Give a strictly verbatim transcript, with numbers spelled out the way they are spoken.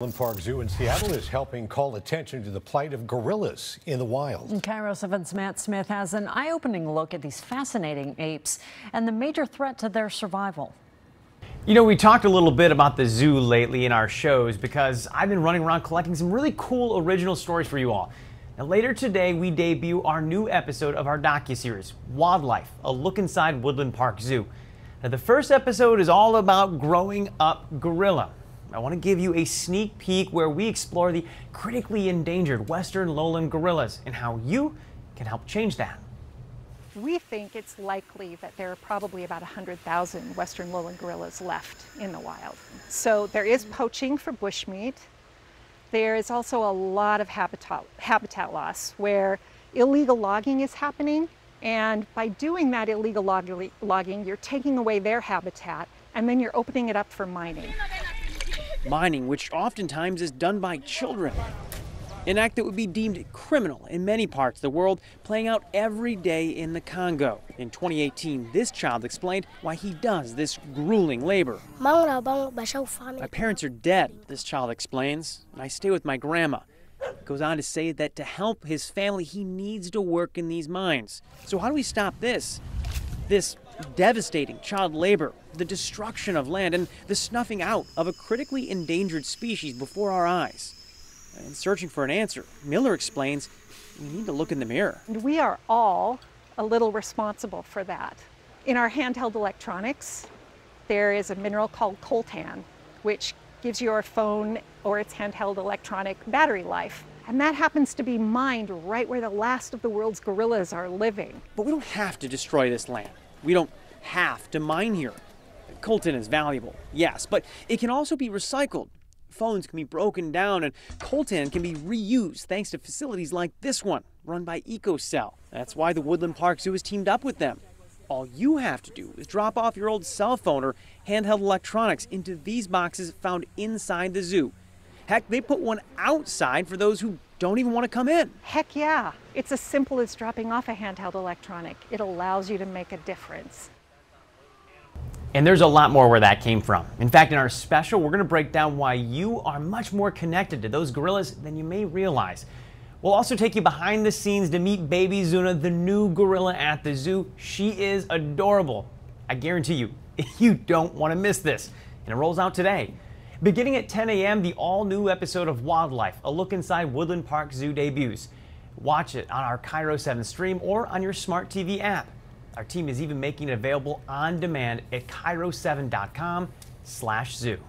Woodland Park Zoo in Seattle is helping call attention to the plight of gorillas in the wild. Kairos Evans' Matt Smith has an eye-opening look at these fascinating apes and the major threat to their survival. You know, we talked a little bit about the zoo lately in our shows because I've been running around collecting some really cool original stories for you all. Now, later today, we debut our new episode of our docuseries, Wildlife: A Look Inside Woodland Park Zoo. Now, the first episode is all about growing up gorilla. I want to give you a sneak peek where we explore the critically endangered Western lowland gorillas and how you can help change that. We think it's likely that there are probably about one hundred thousand Western lowland gorillas left in the wild. So there is poaching for bushmeat. There is also a lot of habitat, habitat loss where illegal logging is happening. And by doing that illegal log logging, you're taking away their habitat and then you're opening it up for mining. Mining, which oftentimes is done by children. An act that would be deemed criminal in many parts of the world, playing out every day in the Congo. In twenty eighteen, this child explained why he does this grueling labor. My parents are dead, this child explains, and I stay with my grandma. He goes on to say that to help his family, he needs to work in these mines. So how do we stop this? This devastating child labor, the destruction of land, and the snuffing out of a critically endangered species before our eyes. In searching for an answer, Miller explains we need to look in the mirror. We are all a little responsible for that. In our handheld electronics, there is a mineral called coltan, which gives your phone or its handheld electronic battery life. And that happens to be mined right where the last of the world's gorillas are living. But we don't have to destroy this land. We don't have to mine here. Coltan is valuable, yes, but it can also be recycled. Phones can be broken down and coltan can be reused thanks to facilities like this one, run by EcoCell. That's why the Woodland Park Zoo has teamed up with them. All you have to do is drop off your old cell phone or handheld electronics into these boxes found inside the zoo. Heck, they put one outside for those who don't even want to come in. Heck yeah. It's as simple as dropping off a handheld electronic. It allows you to make a difference. And there's a lot more where that came from. In fact, in our special, we're going to break down why you are much more connected to those gorillas than you may realize. We'll also take you behind the scenes to meet Baby Zuna, the new gorilla at the zoo. She is adorable. I guarantee you, you don't want to miss this. And it rolls out today. Beginning at ten A M, the all-new episode of Wildlife, A Look Inside Woodland Park Zoo debuts. Watch it on our Kairos seven stream or on your smart T V app. Our team is even making it available on demand at Kiro seven dot com slash zoo.